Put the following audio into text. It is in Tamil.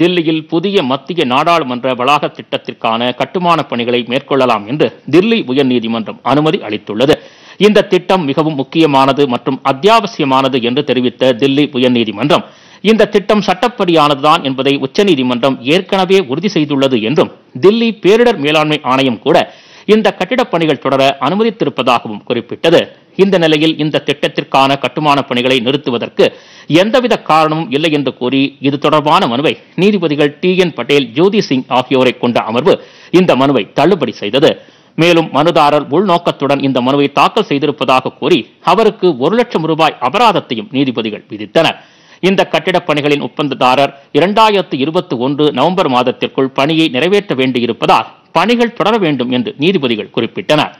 தில்லியில் புதிய மத்திய நாடாளுமன்ற வளாக திட்டத்திற்கான கட்டுமான பணிகளை மேற்கொள்ளலாம் என்று தில்லி உயர்நீதிமன்றம் அனுமதி அளித்துள்ளது. இந்த திட்டம் மிகவும் முக்கியமானது மற்றும் அத்தியாவசியமானது என்று தெரிவித்த தில்லி உயர்நீதிமன்றம், இந்த திட்டம் சட்டப்படியானதுதான் என்பதை உச்சநீதிமன்றம் ஏற்கனவே உறுதி செய்துள்ளது என்றும், தில்லி பேரிடர் மேலாண்மை ஆணையம் கூட இந்த கட்டிடப் பணிகள் தொடர அனுமதித்திருப்பதாகவும் குறிப்பிட்டது. இந்த நிலையில் இந்த திட்டத்திற்கான கட்டுமான பணிகளை நிறுத்துவதற்கு எந்தவித காரணமும் இல்லை என்று கூறி இது தொடர்பான மனுவை நீதிபதிகள் TN பட்டேல், ஜோதி சிங் ஆகியோரை கொண்ட அமர்வு இந்த மனுவை தள்ளுபடி செய்தது. மேலும் மனுதாரர் உள்நோக்கத்துடன் இந்த மனுவை தாக்கல் செய்திருப்பதாக கூறி அவருக்கு ₹1,00,000 அபராதத்தையும் நீதிபதிகள் விதித்தனர். இந்த கட்டிடப் பணிகளின் ஒப்பந்ததாரர் 2021 நவம்பர் மாதத்திற்குள் பணியை நிறைவேற்ற வேண்டியிருப்பதால் பணிகள் தொடர வேண்டும் என்று நீதிபதிகள் குறிப்பிட்டனர்.